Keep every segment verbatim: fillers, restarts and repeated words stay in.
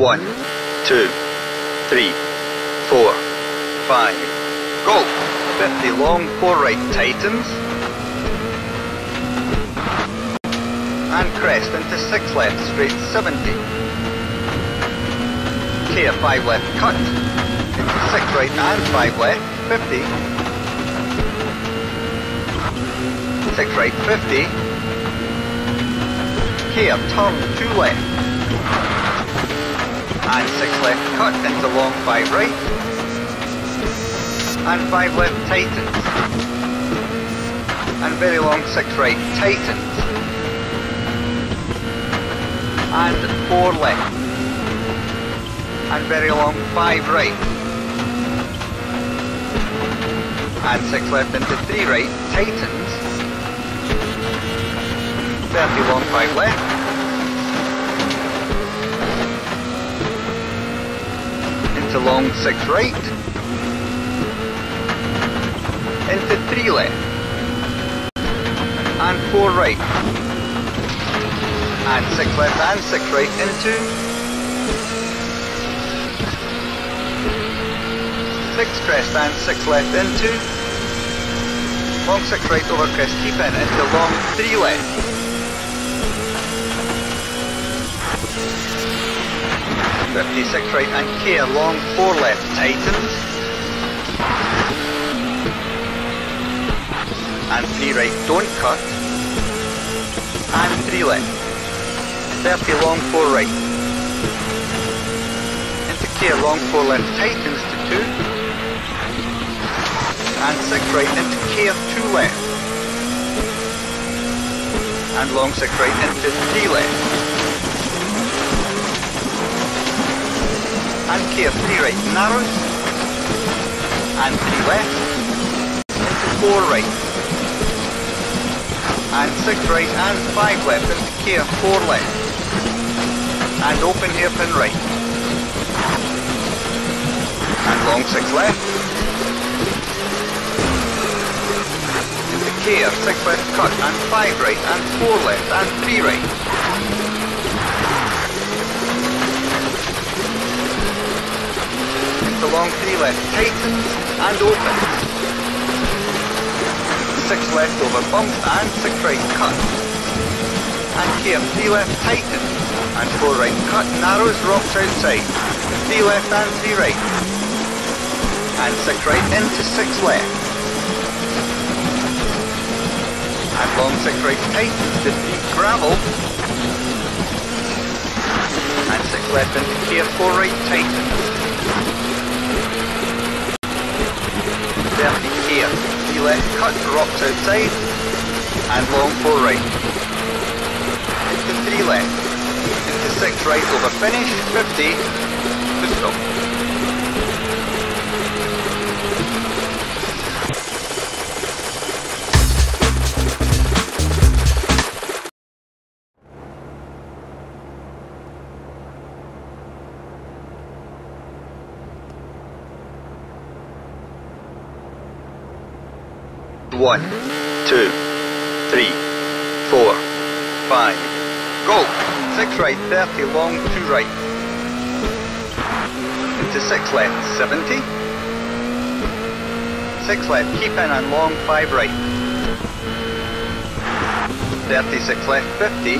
One, two, three, four, five. Go! fifty long, four right, tightens. And crest into six left, straight, seventy. K a five left, cut. Into six right and five left, fifty. six right, fifty. K a turn, two left. And six left, cut into long, five right. And five left, tightens. And very long, six right, tightens. And four left. And very long, five right. And six left into three right, tightens. thirty long, five left. Into long, six right. Into three left. And four right. And six left and six right into six crest and six left into long six right over crest, keep in into long three left fifty-six right and K long four left tightens and three right don't cut and three left thirty long four right. Into K long four left tightens to two. And six right into K two left. And long six right into three left. And K three right narrows. And three left. Into four right. And six right and five left into K four left. And open hairpin right. And long six left. Into K, six left cut, and five right, and four left, and three right. Into long three left, tightens, and open. Six left over bump, and six right cut. And K, three left, tightens. And four right, cut, narrows, rocks outside. Three left and three right. And six right into six left. And long six right tightens to three gravel. And six left into K, four right tightens. thirty K, three left cut, rocks outside. And long four right. Into three left. Into six right over finish, fifty, to stop. One, two, three, four, five, go! six right, thirty long, two right. Into six left, seventy. six left, keep in and long, five right. thirty-six left, fifty.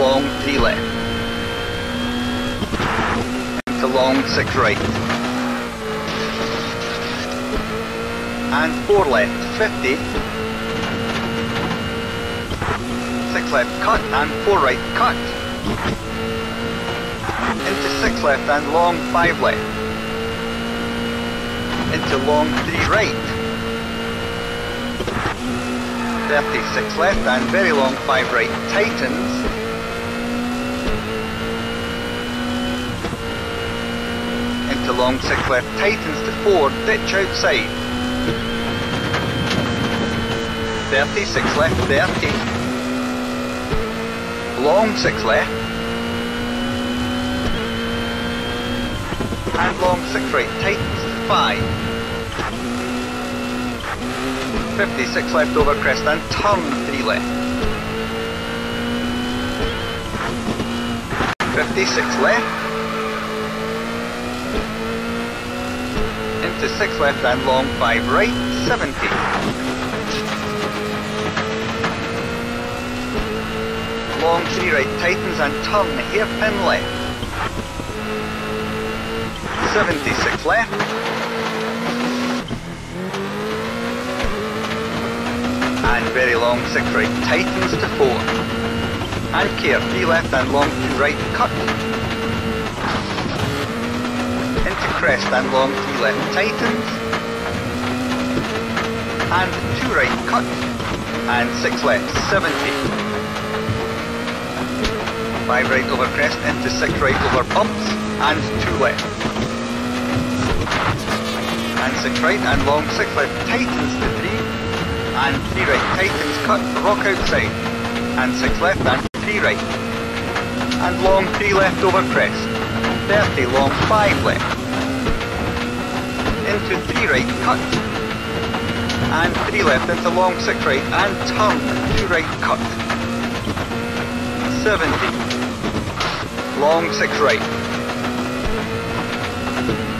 Long, three left. Into long, six right. And four left, fifty. six left cut and four right cut. Into six left and long five left. Into long three right. thirty-six left and very long five right tightens. Into long six left tightens to four, ditch outside. thirty-six left, thirty. Long six left. And long six right tightens to five. fifty-six left over crest and turn three left. fifty-six D six left, into six left and long, five right, seventy. Long three right tightens and turn, hairpin left. seventy-six left. And very long six right tightens to four. And care, three left and long, two right, cut. Into crest and long, three left, tightens. And two right, cut. And six left, seventy. Five right over crest, into six right over bumps. And two left. And six right and long, six left, tightens to three. And three right, tightens, cut, rock outside. And six left and three right, and long three left over crest, thirty long five left, into three right cut, and three left into long six right and turn, two right cut, seventy, long six right,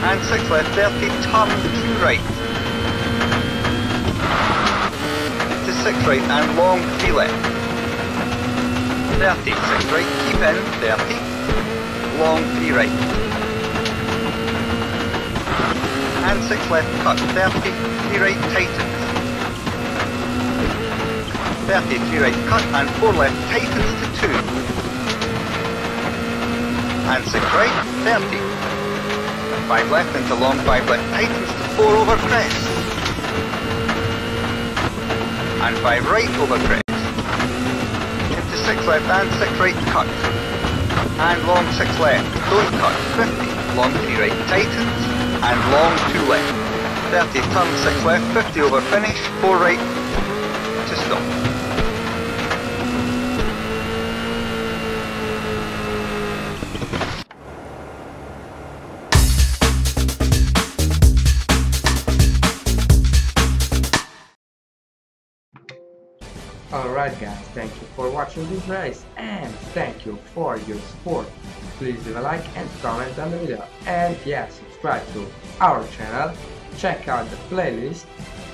and six left thirty turn, two right, into six right and long three left, thirty, six right, keep in, thirty, long three right, and six left, cut, thirty, three right, tightens, thirty, three right, cut, and four left, tightens to two, and six right, thirty, five left into long, five left, tightens to four over crest, and five right over crest, six left and six right cut, and long six left, don't cut, fifty, long three right tightens, and long two left, thirty turn six left, fifty over finish, four right to stop. Alright guys, thank you for watching this race and thank you for your support. Please leave a like and comment on the video, and yeah, subscribe to our channel, check out the playlist,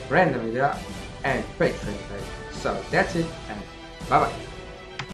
random video and Patreon page. So that's it and bye bye.